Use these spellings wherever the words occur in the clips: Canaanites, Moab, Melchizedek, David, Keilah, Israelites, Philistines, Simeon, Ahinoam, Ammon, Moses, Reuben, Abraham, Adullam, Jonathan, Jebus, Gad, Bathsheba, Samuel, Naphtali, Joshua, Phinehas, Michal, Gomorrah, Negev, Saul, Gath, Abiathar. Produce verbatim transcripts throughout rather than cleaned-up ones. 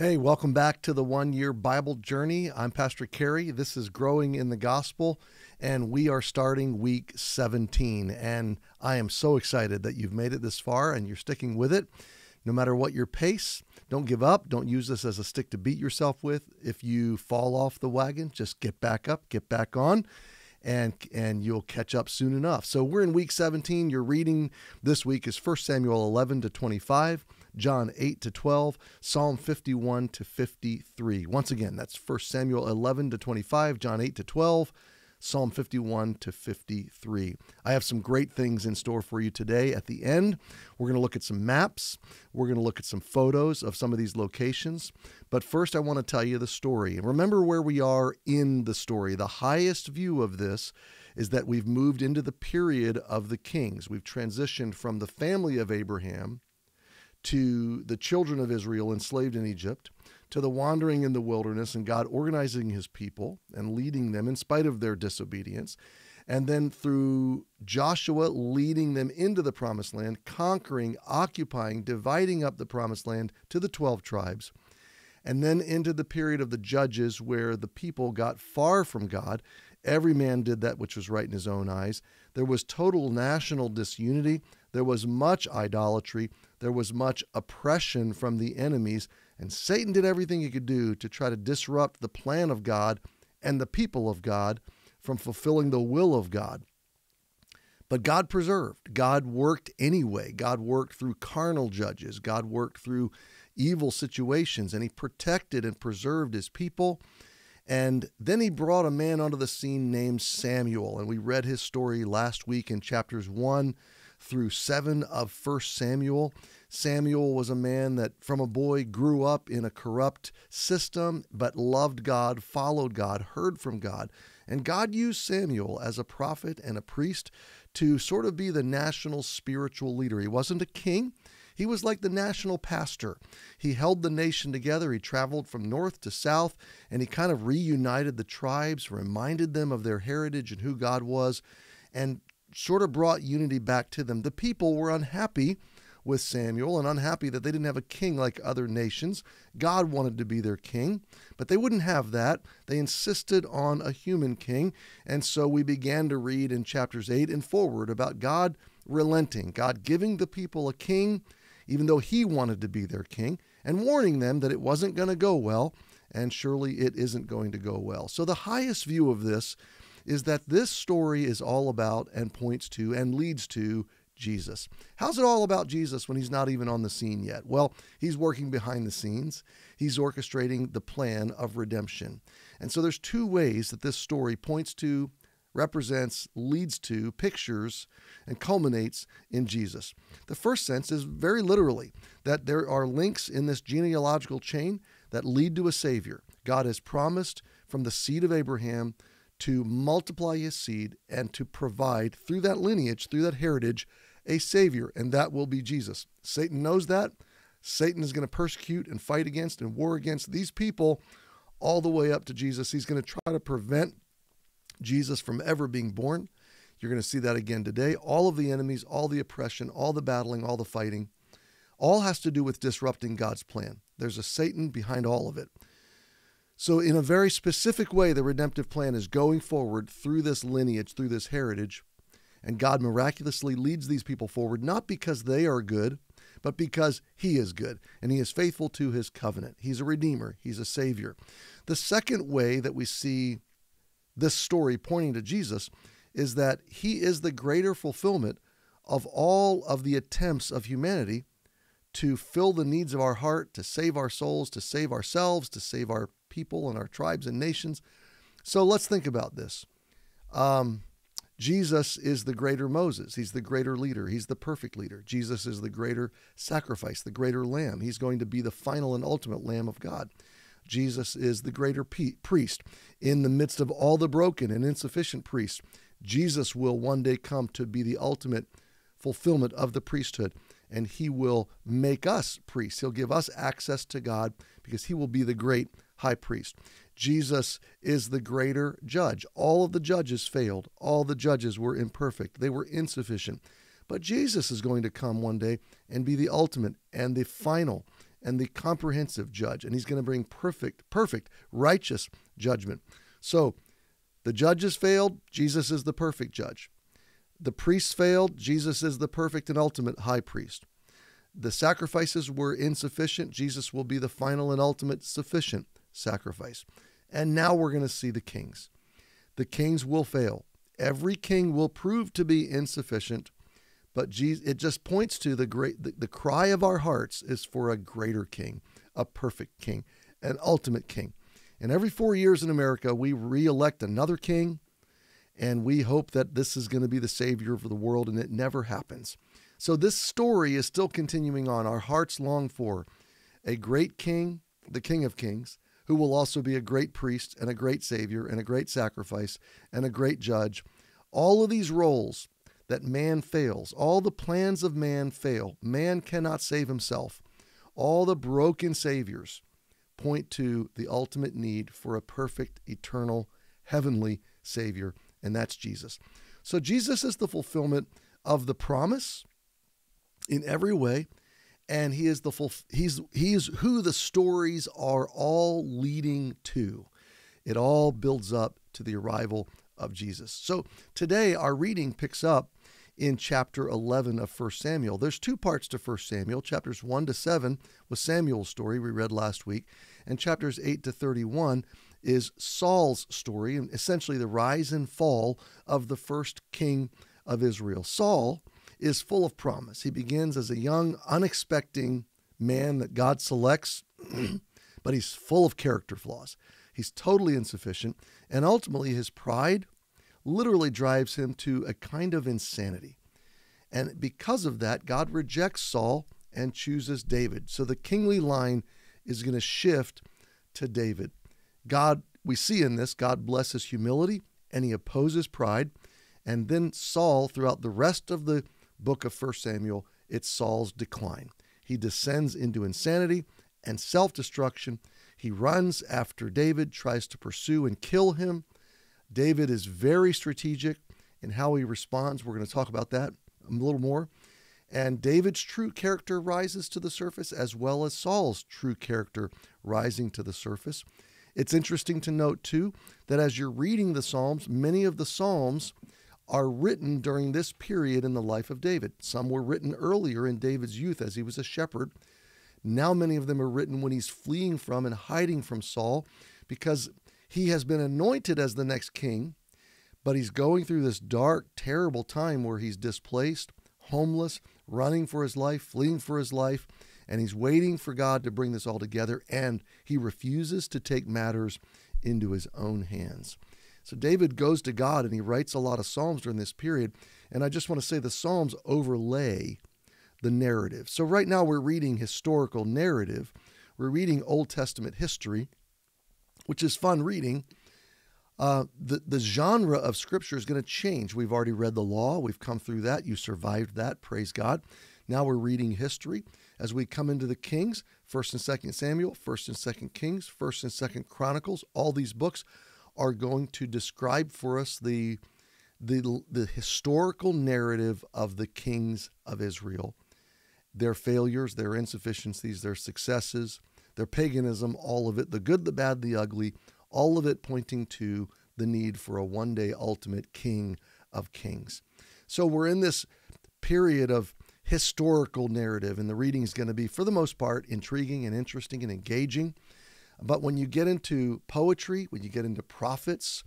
Hey, welcome back to the One Year Bible Journey. I'm Pastor Kerry. This is Growing in the Gospel, and we are starting week seventeen. And I am so excited that you've made it this far and you're sticking with it. No matter what your pace, don't give up. Don't use this as a stick to beat yourself with. If you fall off the wagon, just get back up, get back on, and and you'll catch up soon enough. So we're in week seventeen. Your reading this week is First Samuel eleven to twenty-five. John eight to twelve, Psalm fifty-one to fifty-three. Once again, that's First Samuel eleven to twenty-five, John eight to twelve, Psalm fifty-one to fifty-three. I have some great things in store for you today. At the end, we're going to look at some maps. We're going to look at some photos of some of these locations. But first, I want to tell you the story. And remember where we are in the story. The highest view of this is that we've moved into the period of the kings. We've transitioned from the family of Abraham to the children of Israel enslaved in Egypt, to the wandering in the wilderness and God organizing his people and leading them in spite of their disobedience, and then through Joshua leading them into the promised land, conquering, occupying, dividing up the promised land to the twelve tribes, and then into the period of the judges where the people got far from God. Every man did that which was right in his own eyes. There was total national disunity. There was much idolatry. There was much oppression from the enemies, and Satan did everything he could do to try to disrupt the plan of God and the people of God from fulfilling the will of God. But God preserved. God worked anyway. God worked through carnal judges. God worked through evil situations, and he protected and preserved his people. And then he brought a man onto the scene named Samuel, and we read his story last week in chapters one through seven of First Samuel. Samuel was a man that from a boy grew up in a corrupt system, but loved God, followed God, heard from God. And God used Samuel as a prophet and a priest to sort of be the national spiritual leader. He wasn't a king. He was like the national pastor. He held the nation together. He traveled from north to south, and he kind of reunited the tribes, reminded them of their heritage and who God was, and sort of brought unity back to them. The people were unhappy with Samuel and unhappy that they didn't have a king like other nations. God wanted to be their king, but they wouldn't have that. They insisted on a human king. And so we began to read in chapters eight and forward about God relenting, God giving the people a king, even though he wanted to be their king, and warning them that it wasn't going to go well, and surely it isn't going to go well. So the highest view of this is that this story is all about and points to and leads to Jesus. How's it all about Jesus when he's not even on the scene yet? Well, he's working behind the scenes. He's orchestrating the plan of redemption. And so there's two ways that this story points to, represents, leads to, pictures, and culminates in Jesus. The first sense is very literally that there are links in this genealogical chain that lead to a Savior. God has promised from the seed of Abraham to multiply his seed and to provide through that lineage, through that heritage, a Savior, and that will be Jesus. Satan knows that. Satan is going to persecute and fight against and war against these people all the way up to Jesus. He's going to try to prevent Jesus from ever being born. You're going to see that again today. All of the enemies, all the oppression, all the battling, all the fighting, all has to do with disrupting God's plan. There's a Satan behind all of it. So in a very specific way, the redemptive plan is going forward through this lineage, through this heritage, and God miraculously leads these people forward, not because they are good, but because he is good, and he is faithful to his covenant. He's a redeemer. He's a Savior. The second way that we see this story pointing to Jesus is that he is the greater fulfillment of all of the attempts of humanity to fill the needs of our heart, to save our souls, to save ourselves, to save our people and our tribes and nations. So let's think about this. Um, Jesus is the greater Moses. He's the greater leader. He's the perfect leader. Jesus is the greater sacrifice, the greater lamb. He's going to be the final and ultimate Lamb of God. Jesus is the greater priest. In the midst of all the broken and insufficient priests, Jesus will one day come to be the ultimate fulfillment of the priesthood, and he will make us priests. He'll give us access to God because he will be the great high priest. Jesus is the greater judge. All of the judges failed. All the judges were imperfect. They were insufficient. But Jesus is going to come one day and be the ultimate and the final and the comprehensive judge, and he's going to bring perfect, perfect, righteous judgment. So the judges failed, Jesus is the perfect judge. The priests failed, Jesus is the perfect and ultimate high priest. The sacrifices were insufficient, Jesus will be the final and ultimate sufficient sacrifice. And now we're going to see the kings. The kings will fail. Every king will prove to be insufficient, but Jesus, it just points to the great, the, the cry of our hearts is for a greater king, a perfect king, an ultimate king. And every four years in America, we re-elect another king, and we hope that this is going to be the savior of the world, and it never happens. So this story is still continuing on. Our hearts long for a great king, the King of Kings, who will also be a great priest and a great savior and a great sacrifice and a great judge. All of these roles that man fails, all the plans of man fail. Man cannot save himself. All the broken saviors point to the ultimate need for a perfect, eternal, heavenly savior, and that's Jesus. So Jesus is the fulfillment of the promise in every way, and he is the full, he's he is who the stories are all leading to. It all builds up to the arrival of Jesus. So today our reading picks up in chapter eleven of First Samuel. There's two parts to First Samuel. Chapters one to seven was Samuel's story we read last week, and chapters eight to thirty-one is Saul's story, and essentially the rise and fall of the first king of Israel. Saul is full of promise. He begins as a young, unexpecting man that God selects, but he's full of character flaws. He's totally insufficient, and ultimately his pride literally drives him to a kind of insanity. And because of that, God rejects Saul and chooses David. So the kingly line is going to shift to David. God, we see in this, God blesses humility and he opposes pride. And then Saul, throughout the rest of the book of First Samuel, it's Saul's decline. He descends into insanity and self-destruction. He runs after David, tries to pursue and kill him. David is very strategic in how he responds. We're going to talk about that a little more. And David's true character rises to the surface, as well as Saul's true character rising to the surface. It's interesting to note, too, that as you're reading the Psalms, many of the Psalms are written during this period in the life of David. Some were written earlier in David's youth as he was a shepherd. Now many of them are written when he's fleeing from and hiding from Saul, because he has been anointed as the next king, but he's going through this dark, terrible time where he's displaced, homeless, running for his life, fleeing for his life, and he's waiting for God to bring this all together, and he refuses to take matters into his own hands. So David goes to God and he writes a lot of Psalms during this period. And I just want to say the Psalms overlay the narrative. So right now we're reading historical narrative. We're reading Old Testament history, which is fun reading. Uh, the, the genre of Scripture is going to change. We've already read the law. We've come through that. You survived that. Praise God. Now we're reading history as we come into the Kings, First and Second Samuel, First and Second Kings, First and Second Chronicles, all these books are going to describe for us the, the, the historical narrative of the kings of Israel, their failures, their insufficiencies, their successes, their paganism, all of it, the good, the bad, the ugly, all of it pointing to the need for a one-day ultimate king of kings. So we're in this period of historical narrative, and the reading is going to be, for the most part, intriguing and interesting and engaging. But when you get into poetry, when you get into prophets,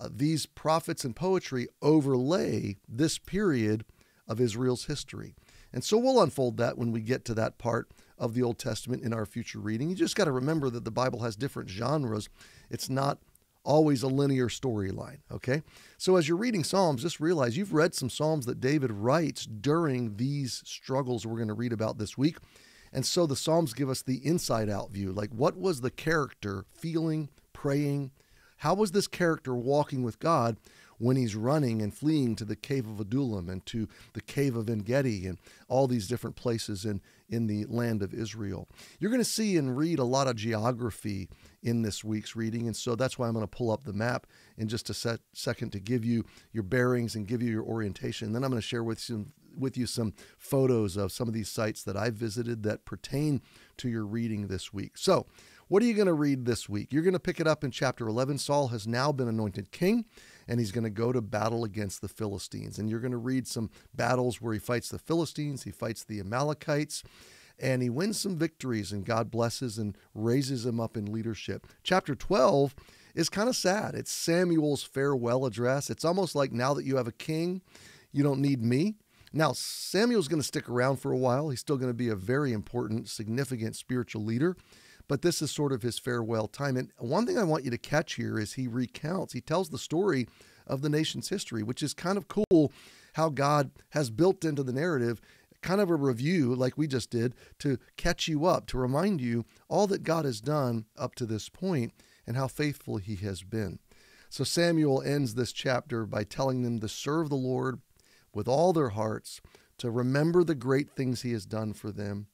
uh, these prophets and poetry overlay this period of Israel's history. And so we'll unfold that when we get to that part of the Old Testament in our future reading. You just got to remember that the Bible has different genres. It's not always a linear storyline, okay? So as you're reading Psalms, just realize you've read some Psalms that David writes during these struggles we're going to read about this week. And so the Psalms give us the inside-out view, like what was the character feeling, praying? How was this character walking with God when he's running and fleeing to the cave of Adullam and to the cave of En Gedi and all these different places in, in the land of Israel? You're going to see and read a lot of geography in this week's reading, and so that's why I'm going to pull up the map in just a set, second to give you your bearings and give you your orientation. And then I'm going to share with you some, with you some photos of some of these sites that I visited that pertain to your reading this week. So what are you going to read this week? You're going to pick it up in chapter eleven. Saul has now been anointed king, and he's going to go to battle against the Philistines. And you're going to read some battles where he fights the Philistines, he fights the Amalekites, and he wins some victories, and God blesses and raises him up in leadership. Chapter twelve is kind of sad. It's Samuel's farewell address. It's almost like, now that you have a king, you don't need me. Now, Samuel's going to stick around for a while. He's still going to be a very important, significant spiritual leader. But this is sort of his farewell time. And one thing I want you to catch here is he recounts, he tells the story of the nation's history, which is kind of cool, how God has built into the narrative kind of a review like we just did to catch you up, to remind you all that God has done up to this point and how faithful he has been. So Samuel ends this chapter by telling them to serve the Lord with all their hearts, to remember the great things he has done for them,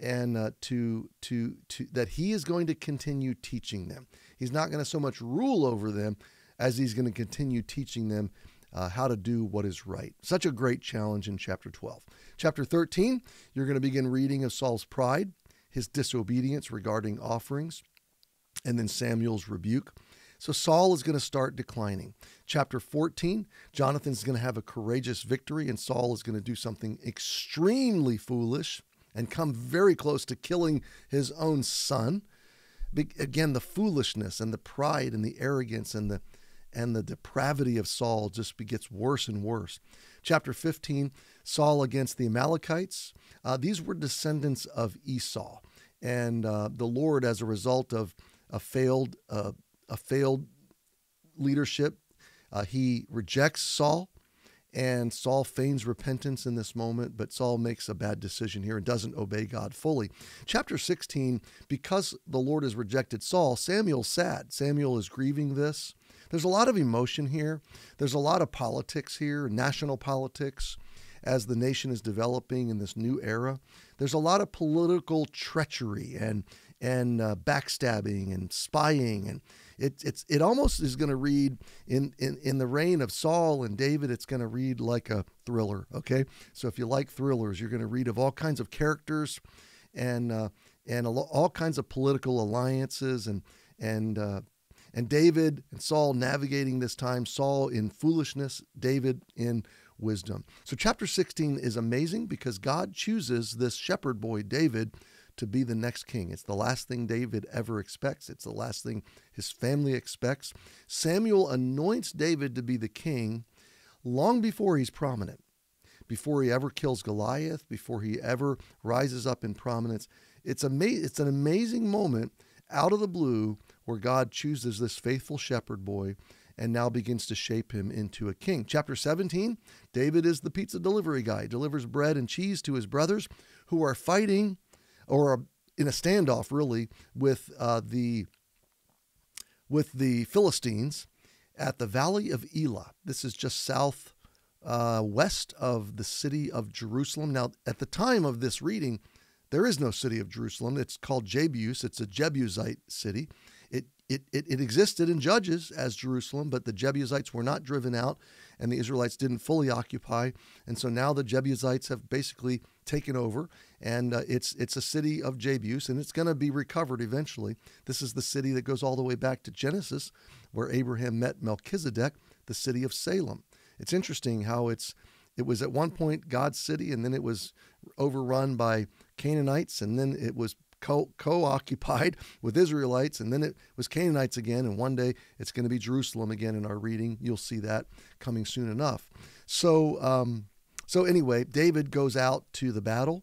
and uh, to, to, to that he is going to continue teaching them. He's not going to so much rule over them as he's going to continue teaching them uh, how to do what is right. Such a great challenge in chapter twelve. Chapter thirteen, you're going to begin reading of Saul's pride, his disobedience regarding offerings, and then Samuel's rebuke. So Saul is going to start declining. Chapter fourteen, Jonathan's going to have a courageous victory, and Saul is going to do something extremely foolish and come very close to killing his own son. Again, the foolishness and the pride and the arrogance and the and the depravity of Saul just gets worse and worse. Chapter fifteen, Saul against the Amalekites. Uh, these were descendants of Esau, and uh, the Lord, as a result of a failed uh, a failed leadership, uh, he rejects Saul. And Saul feigns repentance in this moment, but Saul makes a bad decision here and doesn't obey God fully. Chapter sixteen, because the Lord has rejected Saul, Samuel's sad. Samuel is grieving this. There's a lot of emotion here. There's a lot of politics here, national politics, as the nation is developing in this new era. There's a lot of political treachery and and uh, backstabbing and spying, and it, it's, it almost is going to read in, in, in the reign of Saul and David, it's going to read like a thriller, okay? So if you like thrillers, you're going to read of all kinds of characters and uh, and all kinds of political alliances and, and, uh, and David and Saul navigating this time, Saul in foolishness, David in wisdom. So chapter sixteen is amazing because God chooses this shepherd boy, David, to be the next king. It's the last thing David ever expects. It's the last thing his family expects. Samuel anoints David to be the king long before he's prominent, before he ever kills Goliath, before he ever rises up in prominence. It's ama- it's an amazing moment out of the blue where God chooses this faithful shepherd boy and now begins to shape him into a king. Chapter seventeen, David is the pizza delivery guy. He delivers bread and cheese to his brothers who are fighting or in a standoff, really, with uh, the with the Philistines at the Valley of Elah. This is just south uh, west of the city of Jerusalem. Now, at the time of this reading, there is no city of Jerusalem. It's called Jebus. It's a Jebusite city. It it it, it existed in Judges as Jerusalem, but the Jebusites were not driven out, and the Israelites didn't fully occupy. And so now the Jebusites have basically taken over, and uh, it's it's a city of Jebus, and it's going to be recovered eventually. This is the city that goes all the way back to Genesis, where Abraham met Melchizedek, the city of Salem. It's interesting how it's it was at one point God's city, and then it was overrun by Canaanites, and then it was co- co-occupied with Israelites, and then it was Canaanites again, and one day it's going to be Jerusalem again in our reading. You'll see that coming soon enough. So, um, So anyway, David goes out to the battle,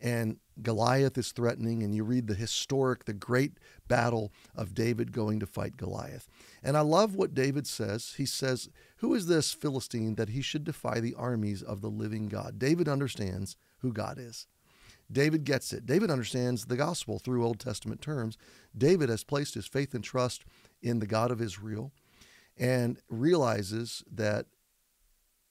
and Goliath is threatening, and you read the historic, the great battle of David going to fight Goliath. And I love what David says. He says, "Who is this Philistine that he should defy the armies of the living God?" David understands who God is. David gets it. David understands the gospel through Old Testament terms. David has placed his faith and trust in the God of Israel and realizes that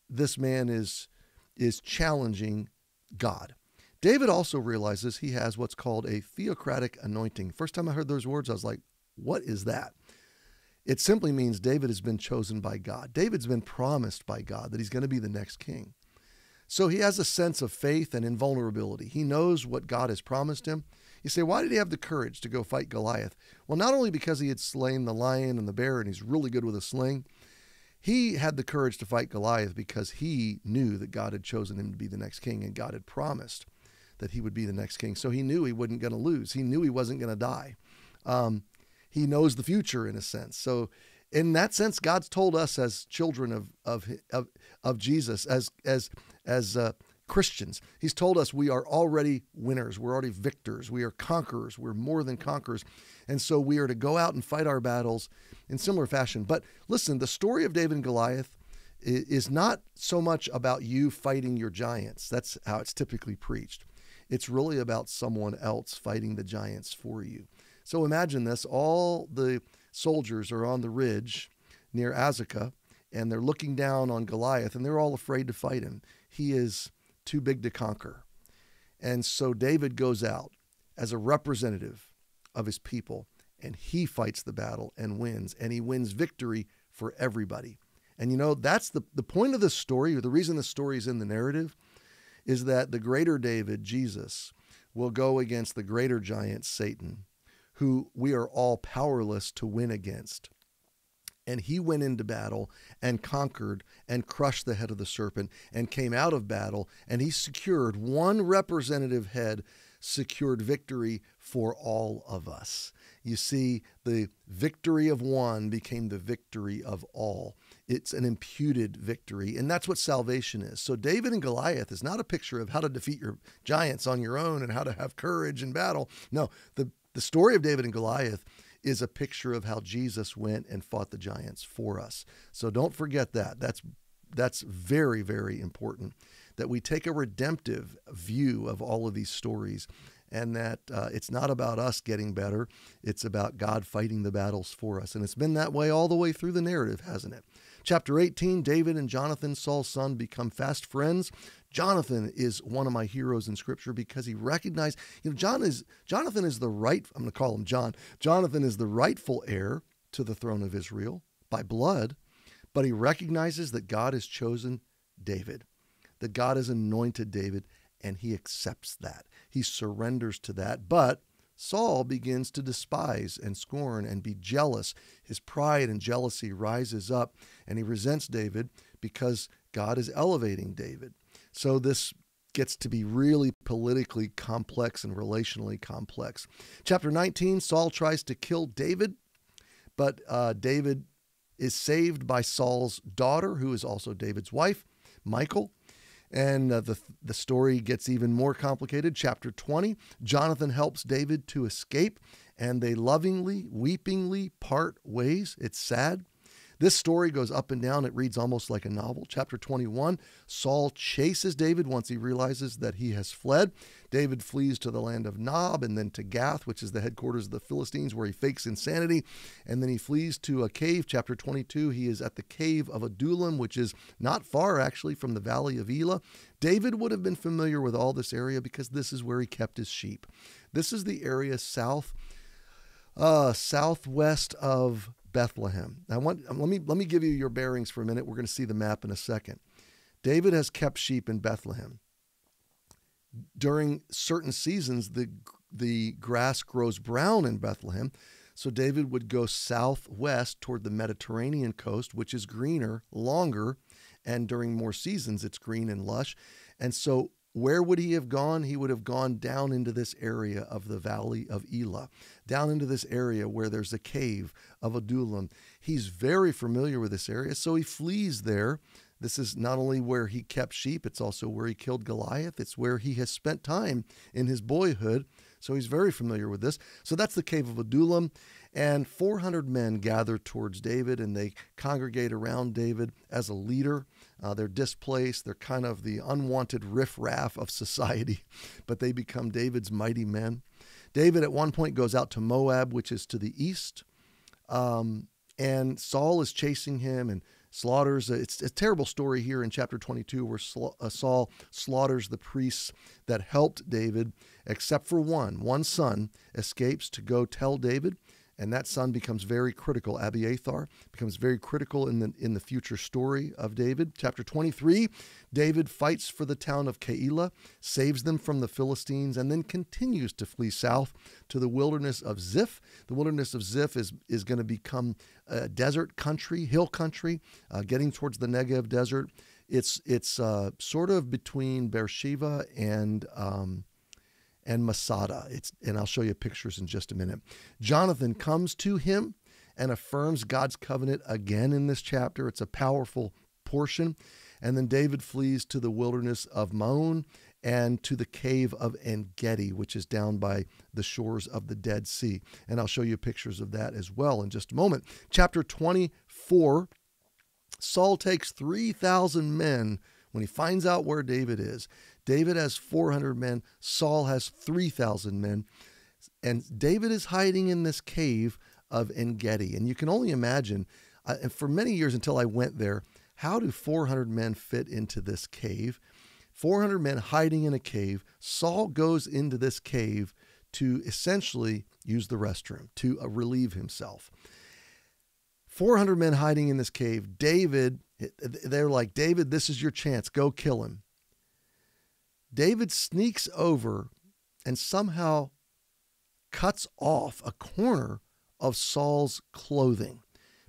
this man is... is challenging God. David also realizes he has what's called a theocratic anointing. First time I heard those words, I was like, what is that? It simply means David has been chosen by God. David's been promised by God that he's going to be the next king. So he has a sense of faith and invulnerability. He knows what God has promised him. You say, why did he have the courage to go fight Goliath? Well, not only because he had slain the lion and the bear and he's really good with a sling, he had the courage to fight Goliath because he knew that God had chosen him to be the next king, and God had promised that he would be the next king. So he knew he wasn't going to lose. He knew he wasn't going to die. Um, he knows the future in a sense. So in that sense, God's told us as children of, of, of, of Jesus, as, as, as, uh, Christians, he's told us we are already winners. We're already victors. We are conquerors. We're more than conquerors. And so we are to go out and fight our battles in similar fashion. But listen, the story of David and Goliath is not so much about you fighting your giants. That's how it's typically preached. It's really about someone else fighting the giants for you. So imagine this, all the soldiers are on the ridge near Azekah, and they're looking down on Goliath, and they're all afraid to fight him. He is too big to conquer. And so David goes out as a representative of his people, and he fights the battle and wins, and he wins victory for everybody. And you know, that's the, the point of this story, or the reason the story is in the narrative, is that the greater David, Jesus, will go against the greater giant, Satan, who we are all powerless to win against. And he went into battle and conquered and crushed the head of the serpent and came out of battle, and he secured one representative head, secured victory for all of us. You see, the victory of one became the victory of all. It's an imputed victory, and that's what salvation is. So David and Goliath is not a picture of how to defeat your giants on your own and how to have courage in battle. No, the, the story of David and Goliath is a picture of how Jesus went and fought the giants for us. So don't forget that. That's that's very, very important, that we take a redemptive view of all of these stories, and that uh, it's not about us getting better. It's about God fighting the battles for us. And it's been that way all the way through the narrative, hasn't it? Chapter eighteen, David and Jonathan, Saul's son, become fast friends. Jonathan is one of my heroes in Scripture because he recognized, you know, John is, Jonathan is the right, I'm going to call him John. Jonathan is the rightful heir to the throne of Israel by blood, but he recognizes that God has chosen David, that God has anointed David, and he accepts that. He surrenders to that. But Saul begins to despise and scorn and be jealous. His pride and jealousy rises up, and he resents David because God is elevating David. So this gets to be really politically complex and relationally complex. Chapter nineteen, Saul tries to kill David, but uh, David is saved by Saul's daughter, who is also David's wife, Michal. And uh, the, the story gets even more complicated. Chapter twenty, Jonathan helps David to escape, and they lovingly, weepingly part ways. It's sad. This story goes up and down. It reads almost like a novel. Chapter twenty-one, Saul chases David once he realizes that he has fled. David flees to the land of Moab and then to Gath, which is the headquarters of the Philistines, where he fakes insanity. And then he flees to a cave. Chapter twenty-two, he is at the cave of Adullam, which is not far, actually, from the valley of Elah. David would have been familiar with all this area because this is where he kept his sheep. This is the area south, uh, southwest of Bethlehem. I want let me let me give you your bearings for a minute. We're going to see the map in a second. David has kept sheep in Bethlehem. During certain seasons, the the grass grows brown in Bethlehem, so David would go southwest toward the Mediterranean coast, which is greener, longer, and during more seasons it's green and lush. And so where would he have gone? He would have gone down into this area of the valley of Elah, down into this area where there's a cave of Adullam. He's very familiar with this area, so he flees there. This is not only where he kept sheep, it's also where he killed Goliath. It's where he has spent time in his boyhood, so he's very familiar with this. So that's the cave of Adullam, and four hundred men gather towards David, and they congregate around David as a leader. Uh, they're displaced. They're kind of the unwanted riffraff of society, but they become David's mighty men. David at one point goes out to Moab, which is to the east, um, and Saul is chasing him and slaughters. It's a terrible story here in chapter twenty-two where Saul slaughters the priests that helped David, except for one. One son escapes to go tell David, And that son becomes very critical. Abiathar becomes very critical in the in the future story of David. Chapter twenty-three, David fights for the town of Keilah, saves them from the Philistines, and then continues to flee south to the wilderness of Ziph. The wilderness of Ziph is, is going to become a desert country, hill country, uh, getting towards the Negev desert. It's, it's uh, sort of between Beersheba and... Um, and Masada. It's, and I'll show you pictures in just a minute. Jonathan comes to him and affirms God's covenant again in this chapter. It's a powerful portion. And then David flees to the wilderness of Maon and to the cave of En Gedi, which is down by the shores of the Dead Sea. And I'll show you pictures of that as well in just a moment. Chapter twenty-four, Saul takes three thousand men when he finds out where David is. David has four hundred men. Saul has three thousand men. And David is hiding in this cave of En Gedi. And you can only imagine, uh, and for many years until I went there, how do four hundred men fit into this cave? four hundred men hiding in a cave. Saul goes into this cave to essentially use the restroom, to uh, relieve himself. four hundred men hiding in this cave. David, they're like, David, this is your chance. Go kill him. David sneaks over and somehow cuts off a corner of Saul's clothing.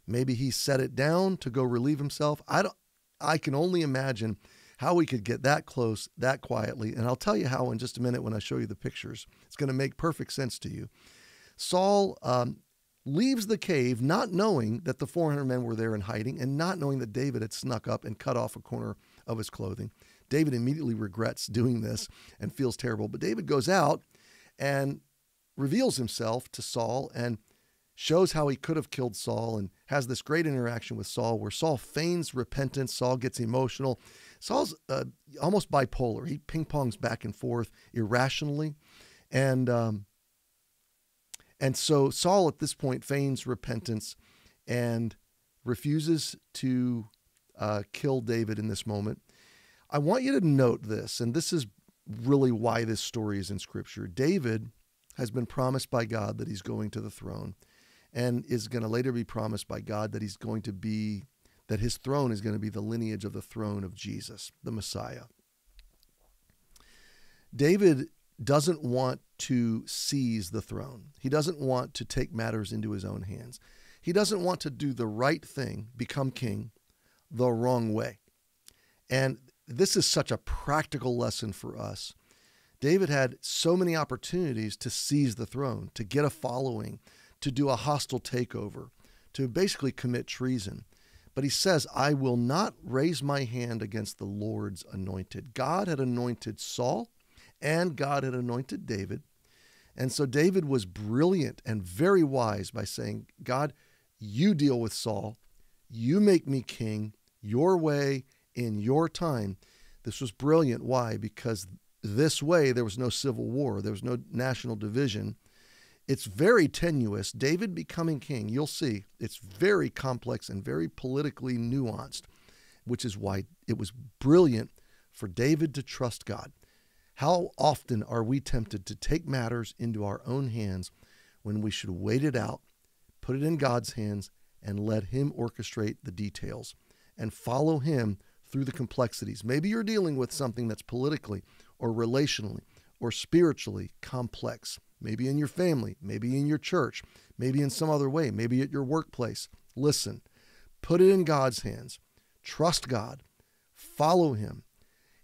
Maybe he set it down to go relieve himself. I don't, I can only imagine how we could get that close that quietly. And I'll tell you how in just a minute when I show you the pictures. It's going to make perfect sense to you. Saul um, leaves the cave not knowing that the four hundred men were there in hiding and not knowing that David had snuck up and cut off a corner of his clothing. David immediately regrets doing this and feels terrible. But David goes out and reveals himself to Saul and shows how he could have killed Saul and has this great interaction with Saul where Saul feigns repentance. Saul gets emotional. Saul's uh, almost bipolar. He ping-pongs back and forth irrationally. And, um, and so Saul at this point feigns repentance and refuses to uh, kill David in this moment. I want you to note this, and this is really why this story is in Scripture. David has been promised by God that he's going to the throne and is going to later be promised by God that he's going to be, that his throne is going to be the lineage of the throne of Jesus, the Messiah. David doesn't want to seize the throne. He doesn't want to take matters into his own hands. He doesn't want to do the right thing, become king, the wrong way. And this is such a practical lesson for us. David had so many opportunities to seize the throne, to get a following, to do a hostile takeover, to basically commit treason. But he says, I will not raise my hand against the Lord's anointed. God had anointed Saul and God had anointed David. And so David was brilliant and very wise by saying, God, you deal with Saul. You make me king your way, in your time. This was brilliant. Why? Because this way there was no civil war. There was no national division. It's very tenuous. David becoming king, you'll see, it's very complex and very politically nuanced, which is why it was brilliant for David to trust God. How often are we tempted to take matters into our own hands when we should wait it out, put it in God's hands, and let him orchestrate the details and follow him through the complexities. Maybe you're dealing with something that's politically or relationally or spiritually complex, maybe in your family, maybe in your church, maybe in some other way, maybe at your workplace. Listen, put it in God's hands. Trust God. Follow him.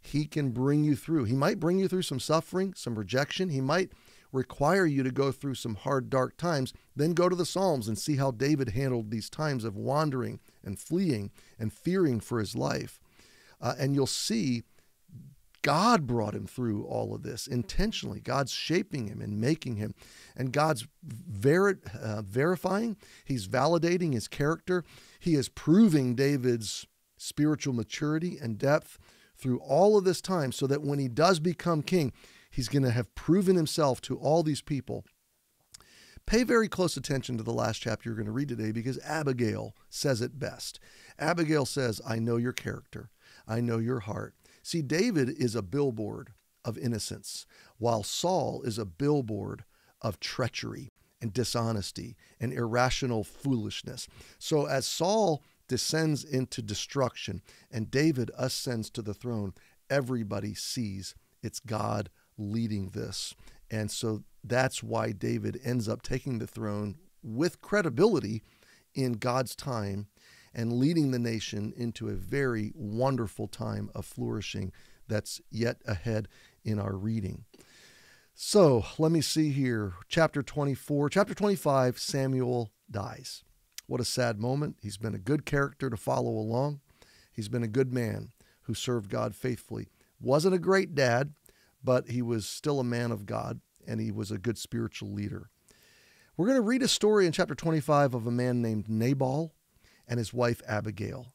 He can bring you through. He might bring you through some suffering, some rejection. He might require you to go through some hard, dark times. Then go to the Psalms and see how David handled these times of wandering and fleeing and fearing for his life. Uh, and you'll see God brought him through all of this intentionally. God's shaping him and making him. And God's ver uh, verifying, he's validating his character. He is proving David's spiritual maturity and depth through all of this time so that when he does become king, he's going to have proven himself to all these people. Pay very close attention to the last chapter you're going to read today because Abigail says it best. Abigail says, I know your character. I know your heart. See, David is a billboard of innocence, while Saul is a billboard of treachery and dishonesty and irrational foolishness. So as Saul descends into destruction and David ascends to the throne, everybody sees it's God leading this. And so that's why David ends up taking the throne with credibility in God's time and leading the nation into a very wonderful time of flourishing that's yet ahead in our reading. So let me see here. Chapter twenty-four, chapter twenty-five, Samuel dies. What a sad moment. He's been a good character to follow along. He's been a good man who served God faithfully. Wasn't a great dad, but he was still a man of God, and he was a good spiritual leader. We're going to read a story in chapter twenty-five of a man named Nabal and his wife Abigail.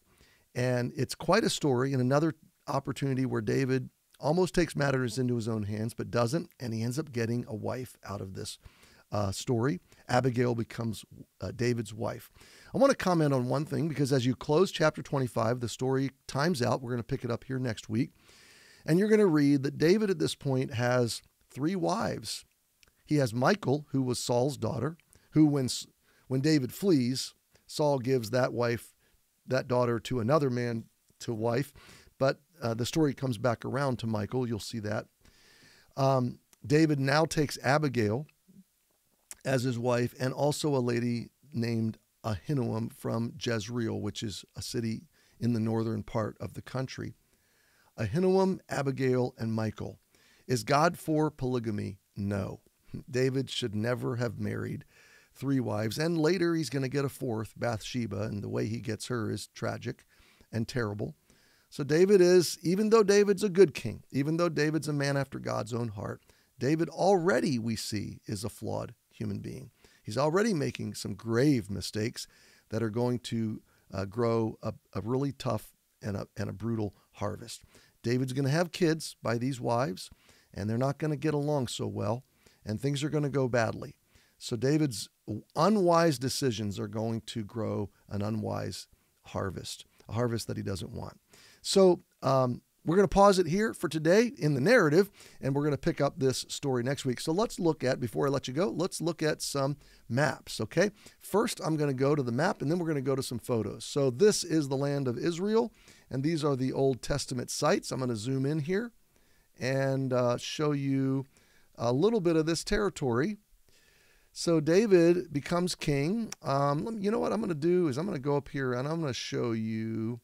And it's quite a story, and another opportunity where David almost takes matters into his own hands, but doesn't, and he ends up getting a wife out of this uh, story. Abigail becomes uh, David's wife. I want to comment on one thing, because as you close chapter twenty-five, the story times out. We're going to pick it up here next week. And you're going to read that David at this point has three wives. He has Michal, who was Saul's daughter, who when, when David flees, Saul gives that wife, that daughter to another man to wife. But uh, the story comes back around to Michal. You'll see that. Um, David now takes Abigail as his wife, and also a lady named Ahinoam from Jezreel, which is a city in the northern part of the country. Ahinoam, Abigail, and Michal. Is God for polygamy? No. David should never have married three wives, and later he's going to get a fourth, Bathsheba, and the way he gets her is tragic and terrible. So David is, even though David's a good king, even though David's a man after God's own heart, David already, we see, is a flawed human being. He's already making some grave mistakes that are going to uh, grow a, a really tough and a, and a brutal harvest. David's going to have kids by these wives, and they're not going to get along so well, and things are going to go badly. So David's unwise decisions are going to grow an unwise harvest, a harvest that he doesn't want. So um, we're going to pause it here for today in the narrative, and we're going to pick up this story next week. So let's look at, before I let you go, let's look at some maps, okay? First, I'm going to go to the map, and then we're going to go to some photos. So this is the land of Israel, and these are the Old Testament sites. I'm going to zoom in here and uh, show you a little bit of this territory. So David becomes king. Um, you know what I'm going to do is I'm going to go up here and I'm going to show you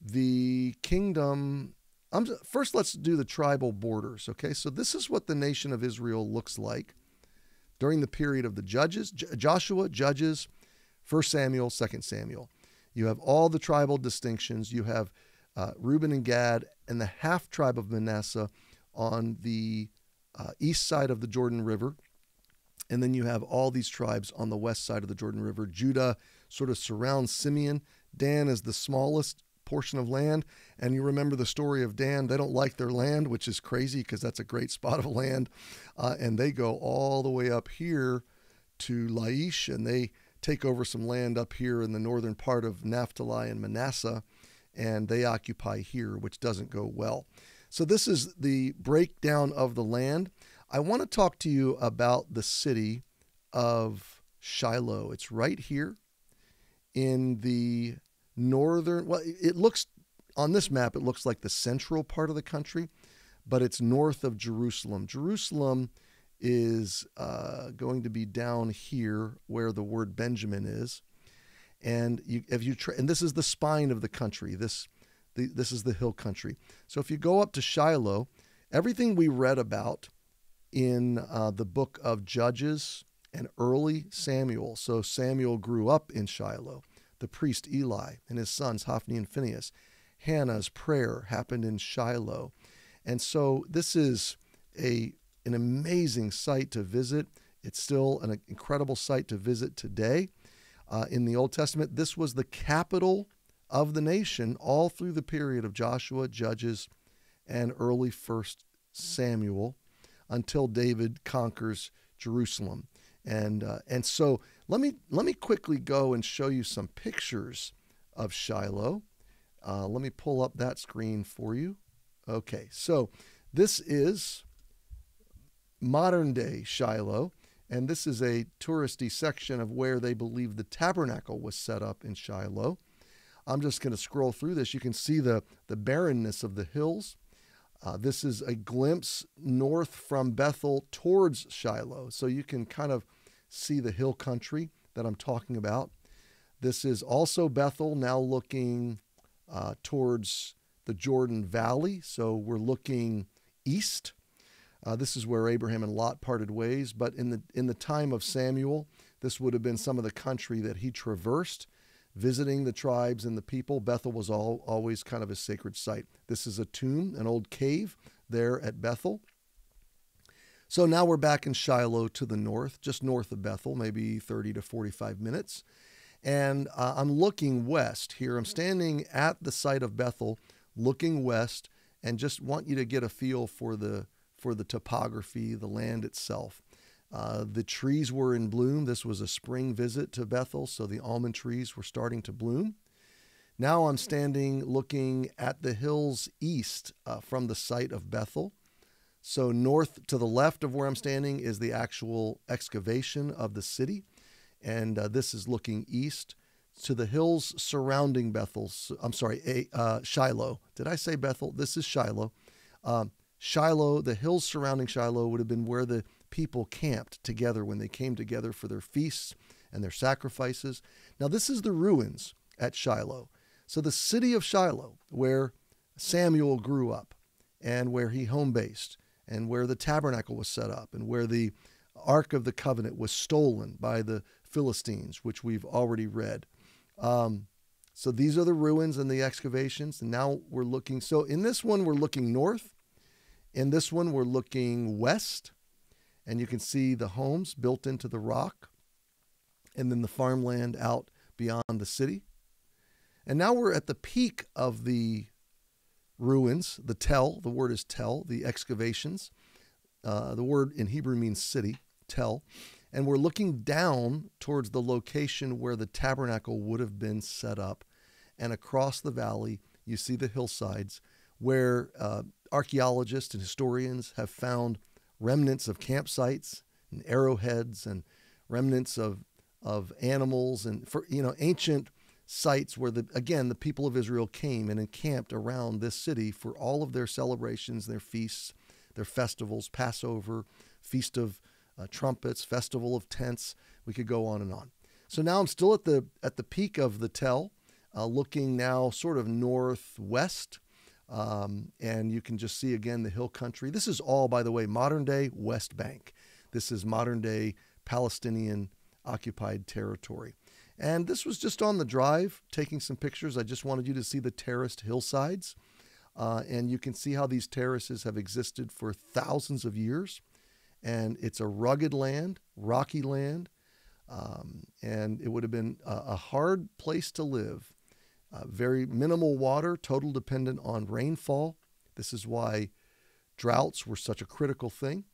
the kingdom. I'm just, first, let's do the tribal borders, okay? So this is what the nation of Israel looks like during the period of the judges, J- Joshua, Judges, First Samuel, Second Samuel. You have all the tribal distinctions. You have uh, Reuben and Gad and the half-tribe of Manasseh on the uh, east side of the Jordan River. And then you have all these tribes on the west side of the Jordan River. Judah sort of surrounds Simeon. Dan is the smallest portion of land. And you remember the story of Dan. They don't like their land, which is crazy because that's a great spot of land. Uh, and they go all the way up here to Laish, and they take over some land up here in the northern part of Naphtali and Manasseh. And they occupy here, which doesn't go well. So this is the breakdown of the land. I want to talk to you about the city of Shiloh. It's right here in the northern, well, it looks, on this map, it looks like the central part of the country, but it's north of Jerusalem. Jerusalem is uh, going to be down here where the word Benjamin is. And you, if you tra- and this is the spine of the country. This, the, this is the hill country. So if you go up to Shiloh, everything we read about in uh, the book of Judges and early Samuel. So Samuel grew up in Shiloh. The priest Eli and his sons Hophni and Phinehas. Hannah's prayer happened in Shiloh. And so this is a an amazing site to visit. It's still an incredible site to visit today. Uh, in the Old Testament, this was the capital of the nation all through the period of Joshua, Judges, and early First Samuel. Until David conquers Jerusalem. And uh, and so let me let me quickly go and show you some pictures of Shiloh. Uh, let me pull up that screen for you. Okay, so this is modern day Shiloh. And this is a touristy section of where they believe the tabernacle was set up in Shiloh. I'm just going to scroll through this. You can see the, the barrenness of the hills. Uh, this is a glimpse north from Bethel towards Shiloh. So you can kind of see the hill country that I'm talking about. This is also Bethel, now looking uh, towards the Jordan Valley. So we're looking east. Uh, this is where Abraham and Lot parted ways. But in the, in the time of Samuel, this would have been some of the country that he traversed, visiting the tribes and the people. Bethel was all, always kind of a sacred site. This is a tomb, an old cave there at Bethel. So now we're back in Shiloh to the north, just north of Bethel, maybe thirty to forty-five minutes. And uh, I'm looking west here. I'm standing at the site of Bethel, looking west, and just want you to get a feel for the, for the topography, the land itself. Uh, the trees were in bloom. This was a spring visit to Bethel, so the almond trees were starting to bloom. Now I'm standing looking at the hills east uh, from the site of Bethel. So north to the left of where I'm standing is the actual excavation of the city. And uh, this is looking east to the hills surrounding Bethel. I'm sorry, uh, Shiloh. Did I say Bethel? This is Shiloh. Um, Shiloh, the hills surrounding Shiloh would have been where the people camped together when they came together for their feasts and their sacrifices. Now, this is the ruins at Shiloh. So the city of Shiloh, where Samuel grew up and where he home-based and where the tabernacle was set up and where the Ark of the Covenant was stolen by the Philistines, which we've already read. Um, so these are the ruins and the excavations. And now we're looking. So in this one, we're looking north. In this one, we're looking west. And you can see the homes built into the rock and then the farmland out beyond the city. And now we're at the peak of the ruins, the tell. The word is tell, the excavations. Uh, the word in Hebrew means city, tell. And we're looking down towards the location where the tabernacle would have been set up. And across the valley, you see the hillsides where uh, archaeologists and historians have found remnants of campsites and arrowheads and remnants of of animals and for you know ancient sites where the again the people of Israel came and encamped around this city for all of their celebrations, their feasts, their festivals, Passover, Feast of uh, Trumpets, Festival of Tents. We could go on and on. So now I'm still at the at the peak of the tell, uh, looking now sort of northwest. Um, and you can just see again the hill country. This is all, by the way, modern day West Bank. This is modern day Palestinian occupied territory. And this was just on the drive, taking some pictures. I just wanted you to see the terraced hillsides. Uh, and you can see how these terraces have existed for thousands of years. And it's a rugged land, rocky land. Um, and it would have been a, a hard place to live. Uh, very minimal water, total dependent on rainfall. This is why droughts were such a critical thing.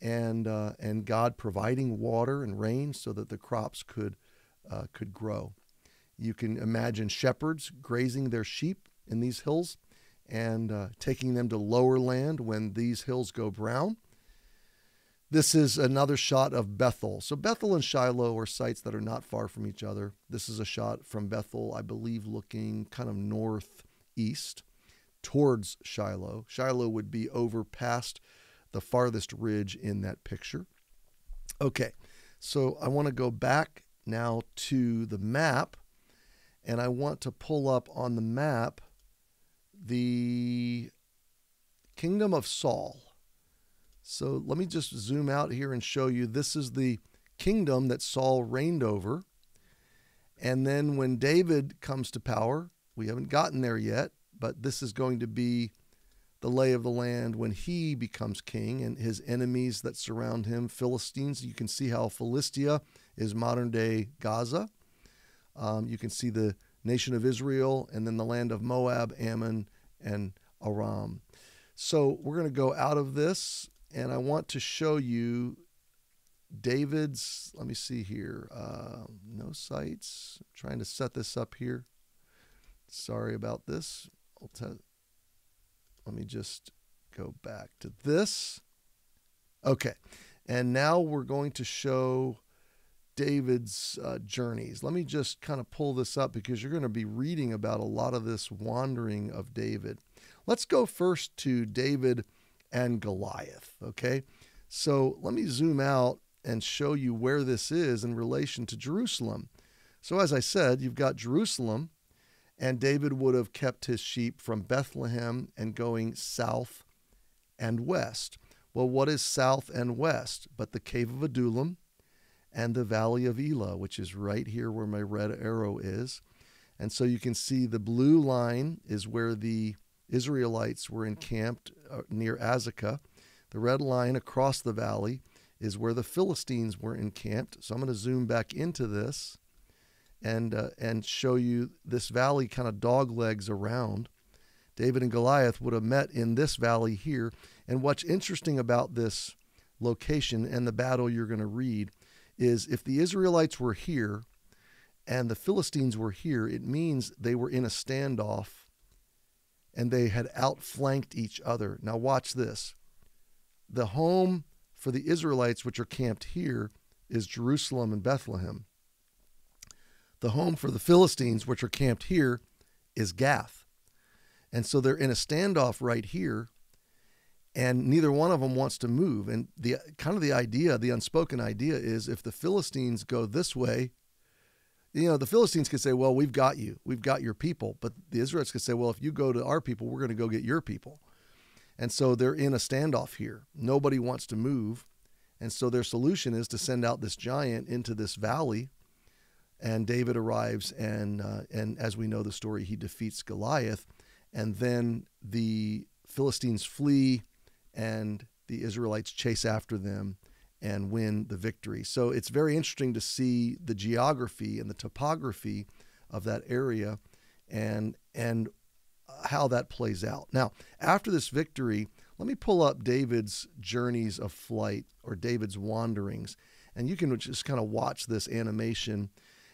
And, uh, and God providing water and rain so that the crops could, uh, could grow. You can imagine shepherds grazing their sheep in these hills and uh, taking them to lower land when these hills go brown. This is another shot of Bethel. So Bethel and Shiloh are sites that are not far from each other. This is a shot from Bethel, I believe, looking kind of northeast towards Shiloh. Shiloh would be over past the farthest ridge in that picture. Okay, so I want to go back now to the map, and I want to pull up on the map the kingdom of Saul. So let me just zoom out here and show you. This is the kingdom that Saul reigned over. And then when David comes to power, we haven't gotten there yet, but this is going to be the lay of the land when he becomes king and his enemies that surround him, Philistines. You can see how Philistia is modern-day Gaza. Um, you can see the nation of Israel and then the land of Moab, Ammon, and Aram. So we're going to go out of this. And I want to show you David's, let me see here, uh, no sites. I'm trying to set this up here. Sorry about this. I'll tell, let me just go back to this. Okay, And now we're going to show David's uh, journeys. Let me just kind of pull this up because you're going to be reading about a lot of this wandering of David. Let's go first to David and Goliath, okay? So let me zoom out and show you where this is in relation to Jerusalem. So as I said, you've got Jerusalem, and David would have kept his sheep from Bethlehem and going south and west. Well, what is south and west but the cave of Adullam and the valley of Elah, which is right here where my red arrow is. And so you can see the blue line is where the Israelites were encamped near Azekah. The red line across the valley is where the Philistines were encamped. So I'm going to zoom back into this and uh, and show you this valley kind of dog legs around. David and Goliath would have met in this valley here. And what's interesting about this location and the battle you're going to read is if the Israelites were here and the Philistines were here, it means they were in a standoff and they had outflanked each other. Now watch this. The home for the Israelites, which are camped here, is Jerusalem and Bethlehem. The home for the Philistines, which are camped here, is Gath. And so they're in a standoff right here, and neither one of them wants to move. And the kind of the idea, the unspoken idea is if the Philistines go this way, you know, the Philistines could say, well, we've got you. We've got your people. But the Israelites could say, well, if you go to our people, we're going to go get your people. And so they're in a standoff here. Nobody wants to move. And so their solution is to send out this giant into this valley. And David arrives, and, uh, and as we know the story, he defeats Goliath. And then the Philistines flee, and the Israelites chase after them and win the victory. So it's very interesting to see the geography and the topography of that area and and how that plays out. Now, after this victory, let me pull up David's journeys of flight or David's wanderings. And you can just kind of watch this animation,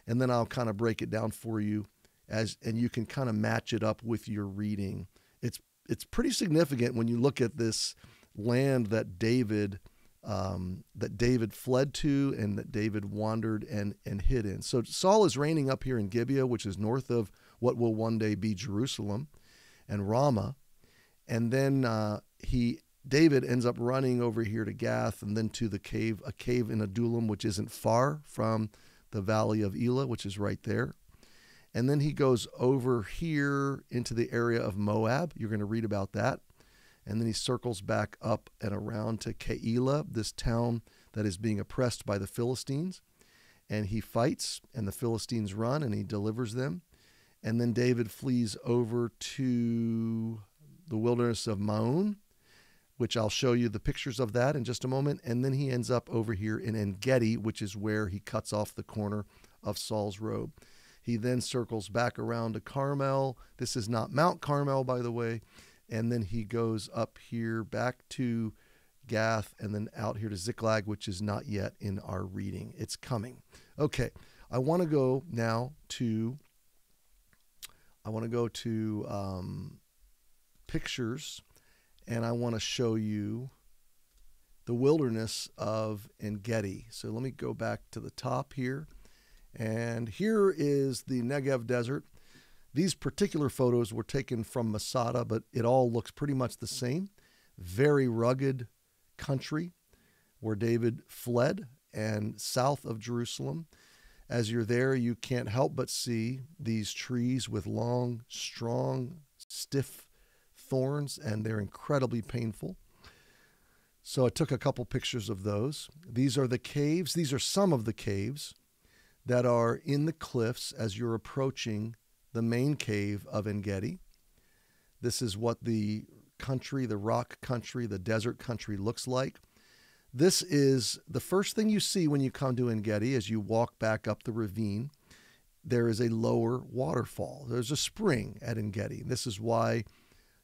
and then I'll kind of break it down for you as and you can kind of match it up with your reading. It's it's pretty significant when you look at this land that David Um, that David fled to and that David wandered and, and hid in. So Saul is reigning up here in Gibeah, which is north of what will one day be Jerusalem and Ramah. And then uh, he David ends up running over here to Gath and then to the cave, a cave in Adullam, which isn't far from the valley of Elah, which is right there. And then he goes over here into the area of Moab. You're going to read about that. And then he circles back up and around to Keilah, this town that is being oppressed by the Philistines. And he fights, and the Philistines run, and he delivers them. And then David flees over to the wilderness of Maon, which I'll show you the pictures of that in just a moment. And then he ends up over here in En Gedi, which is where he cuts off the corner of Saul's robe. He then circles back around to Carmel. This is not Mount Carmel, by the way. And then he goes up here back to Gath and then out here to Ziklag, which is not yet in our reading. It's coming. Okay, I want to go now to, I want to go to um, pictures, and I want to show you the wilderness of En Gedi. So let me go back to the top here. And here is the Negev Desert. These particular photos were taken from Masada, but it all looks pretty much the same. Very rugged country where David fled and south of Jerusalem. As you're there, you can't help but see these trees with long, strong, stiff thorns, and they're incredibly painful. So I took a couple pictures of those. These are the caves. These are some of the caves that are in the cliffs as you're approaching the main cave of En Gedi. This is what the country, the rock country, the desert country looks like. This is the first thing you see when you come to En Gedi as you walk back up the ravine. There is a lower waterfall. There's a spring at En Gedi. This is why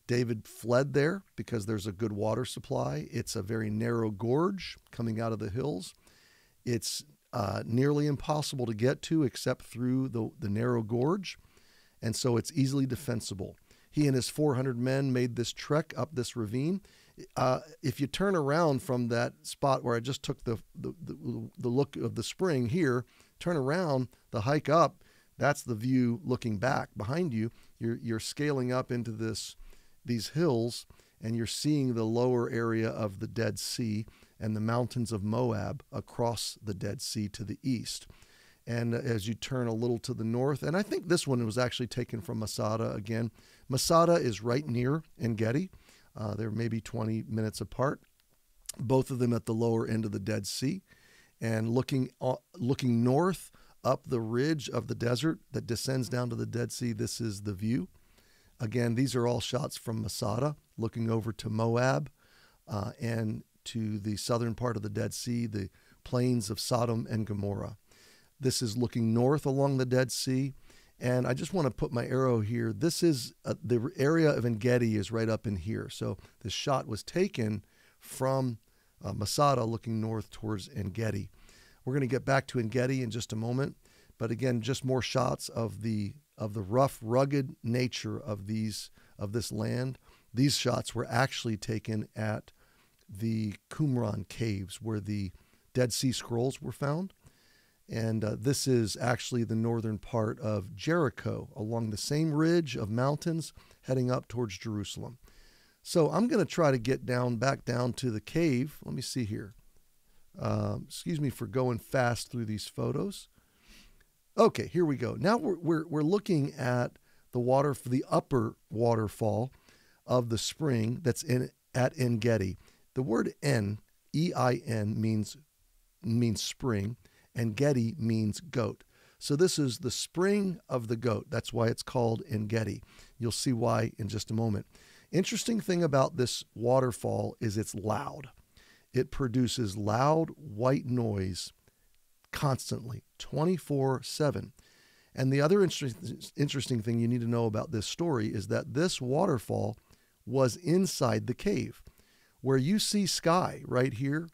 David fled there, because there's a good water supply. It's a very narrow gorge coming out of the hills. It's uh, nearly impossible to get to except through the, the narrow gorge. And so it's easily defensible. He and his four hundred men made this trek up this ravine. uh, if you turn around from that spot where I just took the, the, the, the look of the spring here, turn around, the hike up, that's the view looking back behind you. You're, you're scaling up into this these hills, and you're seeing the lower area of the Dead Sea and the mountains of Moab across the Dead Sea to the east. And as you turn a little to the north, and I think this one was actually taken from Masada again. Masada is right near En Gedi. Uh, they're maybe twenty minutes apart, both of them at the lower end of the Dead Sea. And looking, uh, looking north up the ridge of the desert that descends down to the Dead Sea, this is the view. Again, these are all shots from Masada, looking over to Moab uh, and to the southern part of the Dead Sea, the plains of Sodom and Gomorrah. This is looking north along the Dead Sea. And I just want to put my arrow here. This is uh, the area of En Gedi is right up in here. So this shot was taken from uh, Masada looking north towards En Gedi. We're going to get back to En Gedi in just a moment. But again, just more shots of the of the rough, rugged nature of these of this land. These shots were actually taken at the Qumran caves where the Dead Sea Scrolls were found. And uh, this is actually the northern part of Jericho, along the same ridge of mountains heading up towards Jerusalem. So I'm going to try to get down, back down to the cave. Let me see here. Uh, excuse me for going fast through these photos. Okay, here we go. Now we're, we're, we're looking at the water for the upper waterfall of the spring that's in at En Gedi. The word En, E I N, means, means spring. And En Gedi means goat. So this is the spring of the goat. That's why it's called En Gedi. You'll see why in just a moment. Interesting thing about this waterfall is it's loud. It produces loud white noise constantly, twenty-four seven. And the other interesting thing you need to know about this story is that this waterfall was inside the cave. Where you see sky right here,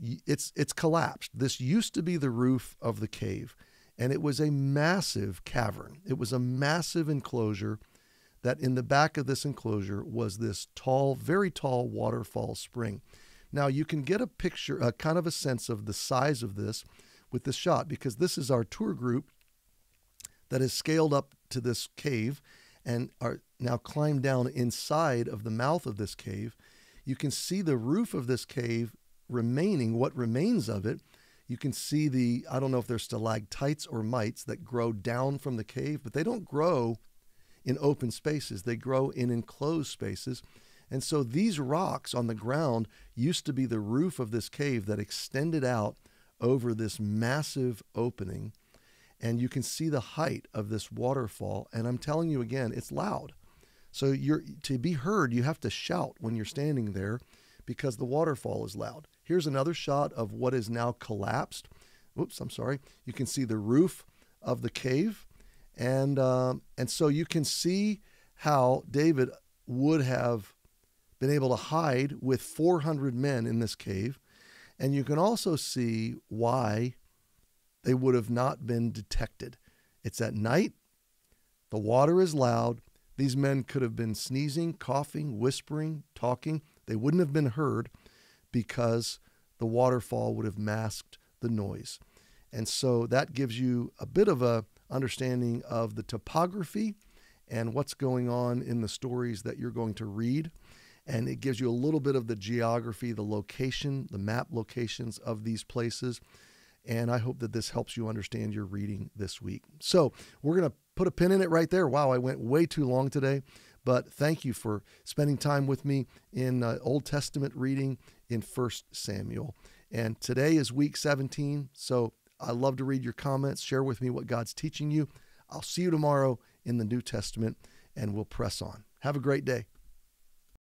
It's it's collapsed. This used to be the roof of the cave, and it was a massive cavern. It was a massive enclosure that in the back of this enclosure was this tall, very tall waterfall spring. Now you can get a picture, a kind of a sense of the size of this with this shot, because this is our tour group that has scaled up to this cave and are now climbed down inside of the mouth of this cave. You can see the roof of this cave remaining, what remains of it. You can see the, I don't know if they're stalactites or mites that grow down from the cave, but they don't grow in open spaces. They grow in enclosed spaces. And so these rocks on the ground used to be the roof of this cave that extended out over this massive opening. And you can see the height of this waterfall. And I'm telling you again, it's loud. So you're to be heard, you have to shout when you're standing there, because the waterfall is loud. Here's another shot of what is now collapsed. Oops, I'm sorry. You can see the roof of the cave. And, um, and so you can see how David would have been able to hide with four hundred men in this cave. And you can also see why they would have not been detected. It's at night. The water is loud. These men could have been sneezing, coughing, whispering, talking. They wouldn't have been heard because the waterfall would have masked the noise. And so that gives you a bit of a understanding of the topography and what's going on in the stories that you're going to read. And it gives you a little bit of the geography, the location, the map locations of these places. And I hope that this helps you understand your reading this week. So we're going to put a pin in it right there. Wow, I went way too long today. But thank you for spending time with me in uh, Old Testament reading in First Samuel. And today is week seventeen, so I love to read your comments. Share with me what God's teaching you. I'll see you tomorrow in the New Testament, and we'll press on. Have a great day.